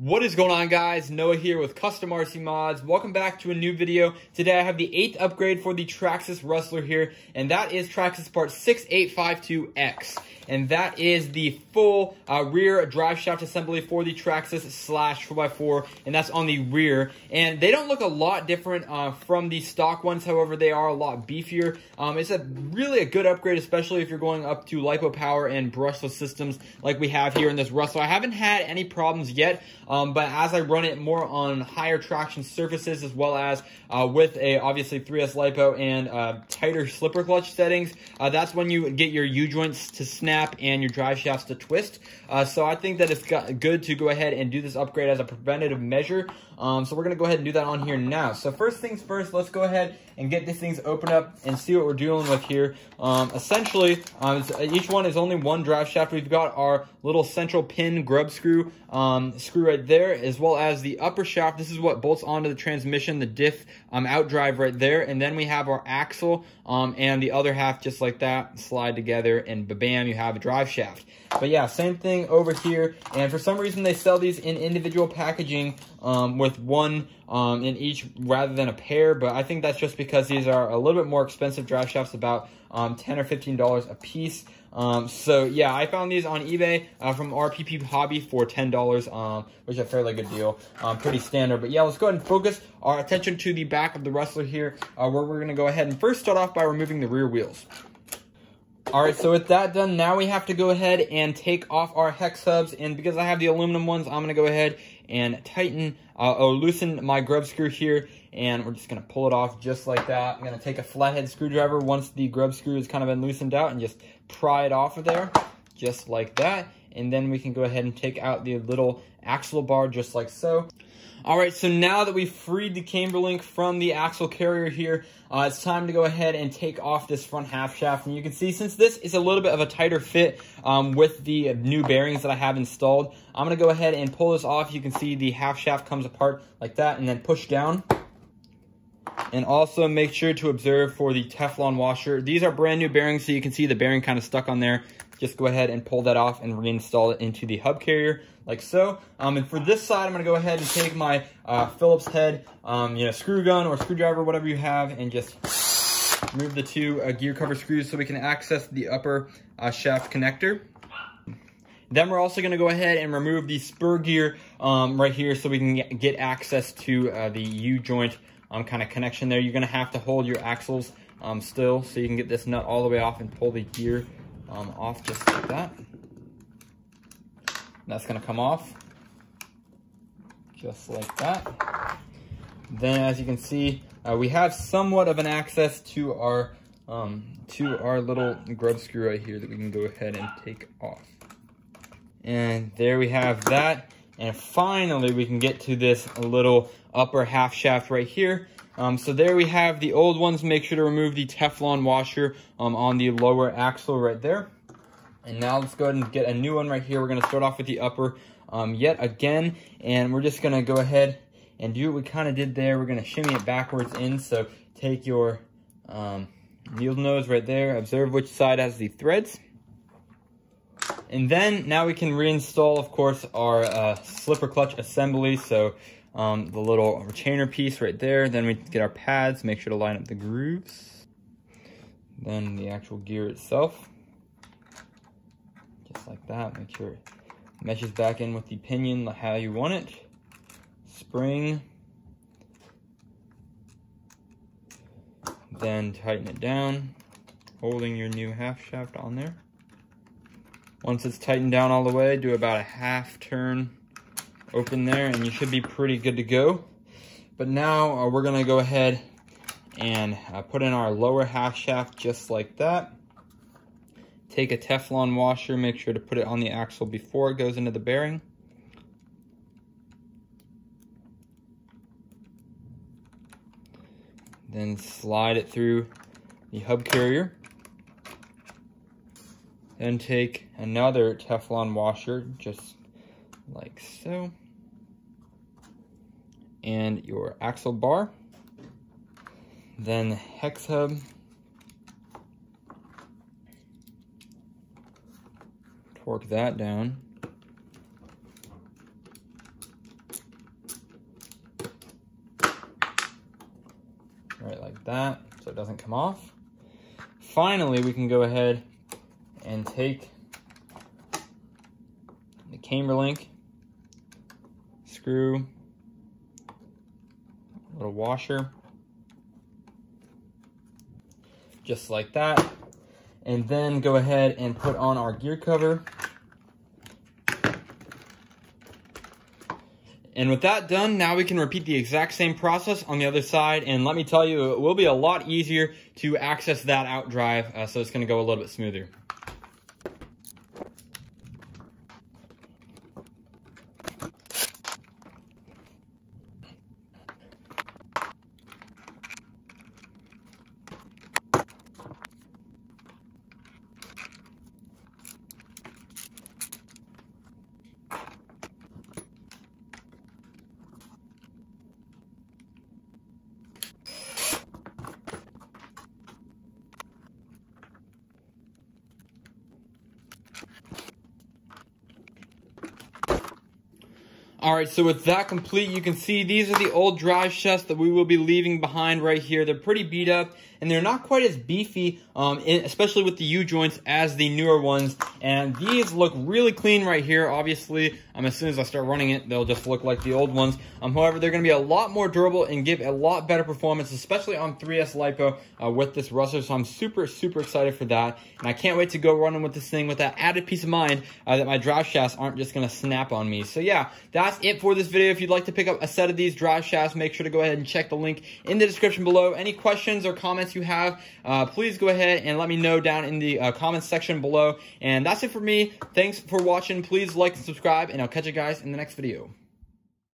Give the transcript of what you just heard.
What is going on, guys? Noah here with Custom RC Mods. Welcome back to a new video. Today I have the 8th upgrade for the Traxxas Rustler here, and that is Traxxas part 6852x. And that is the full rear drive shaft assembly for the Traxxas slash 4x4, and that's on the rear. And they don't look a lot different from the stock ones, however, they are a lot beefier. It's really a good upgrade, especially if you're going up to LiPo power and brushless systems like we have here in this Rustler. I haven't had any problems yet. But as I run it more on higher traction surfaces, as well as with a obviously 3S LiPo and tighter slipper clutch settings, that's when you get your U-joints to snap and your drive shafts to twist. So I think that it's good to go ahead and do this upgrade as a preventative measure. So we're going to go ahead and do that on here now. So first things first, let's go ahead and get these things opened up and see what we're dealing with here. Essentially, each one is only one drive shaft. We've got our little central pin grub screw, right there, as well as the upper shaft. This is what bolts onto the transmission, the diff out drive right there, and then we have our axle and the other half just like that slide together, and ba-bam, you have a drive shaft. But yeah, same thing over here, and for some reason they sell these in individual packaging with one in each rather than a pair, but I think that's just because these are a little bit more expensive drive shafts, about $10 or $15 a piece. So yeah, I found these on eBay from RPP Hobby for $10, which is a fairly good deal, pretty standard. But yeah, let's go ahead and focus our attention to the back of the Rustler here, where we're going to go ahead and first start off by removing the rear wheels. Alright, so with that done, now we have to go ahead and take off our hex hubs, and because I have the aluminum ones, I'm going to go ahead and tighten or loosen my grub screw here, and we're just going to pull it off just like that. I'm going to take a flathead screwdriver once the grub screw has kind of been loosened out and just pry it off of there, just like that. And then we can go ahead and take out the little axle bar just like so. Alright, so now that we've freed the camberlink from the axle carrier here, it's time to go ahead and take off this front half shaft. And you can see, since this is a little bit of a tighter fit with the new bearings that I have installed, I'm going to go ahead and pull this off. You can see the half shaft comes apart like that, and then push down. And also make sure to observe for the Teflon washer. These are brand new bearings, so you can see the bearing kind of stuck on there. Just go ahead and pull that off and reinstall it into the hub carrier like so. And for this side, I'm going to go ahead and take my Phillips head, screw gun or screwdriver, whatever you have, and just remove the two gear cover screws so we can access the upper shaft connector. Then we're also going to go ahead and remove the spur gear right here so we can get access to the U-joint kind of connection there. You're going to have to hold your axles still so you can get this nut all the way off and pull the gear off just like that. And that's going to come off just like that. Then, as you can see, we have somewhat of an access to our little grub screw right here that we can go ahead and take off. And there we have that. And finally, we can get to this little upper half shaft right here. So there we have the old ones. Make sure to remove the Teflon washer on the lower axle right there. And now let's go ahead and get a new one right here. We're going to start off with the upper yet again. And we're just going to go ahead and do what we kind of did there. We're going to shimmy it backwards in. So take your needle nose right there. Observe which side has the threads. And then now we can reinstall, of course, our slipper clutch assembly. So the little retainer piece right there. Then we get our pads. Make sure to line up the grooves. Then the actual gear itself. Just like that. Make sure it meshes back in with the pinion how you want it. Spring. Then tighten it down, holding your new half shaft on there. Once it's tightened down all the way, do about a half turn open there, and you should be pretty good to go. But now we're going to go ahead and put in our lower half shaft just like that. Take a Teflon washer, make sure to put it on the axle before it goes into the bearing. Then slide it through the hub carrier. Then take another Teflon washer, just like so, and your axle bar, then the hex hub, torque that down, that so it doesn't come off. Finally, we can go ahead and take the camberlink, screw, a little washer, just like that, and then go ahead and put on our gear cover. And with that done, now we can repeat the exact same process on the other side. And let me tell you, it will be a lot easier to access that out drive, so it's going to go a little bit smoother. Alright, so with that complete, you can see these are the old drive shafts that we will be leaving behind right here. They're pretty beat up, and they're not quite as beefy, especially with the U-joints, as the newer ones. And these look really clean right here, obviously. As soon as I start running it, they'll just look like the old ones. However, they're going to be a lot more durable and give a lot better performance, especially on 3S LiPo with this Rustler. So I'm super, super excited for that. And I can't wait to go running with this thing with that added peace of mind that my drive shafts aren't just going to snap on me. So yeah, that's it for this video. If you'd like to pick up a set of these drive shafts, make sure to go ahead and check the link in the description below. Any questions or comments you have, please go ahead and let me know down in the comments section below. And that's it for me. Thanks for watching. Please like and subscribe, and I'll catch you guys in the next video.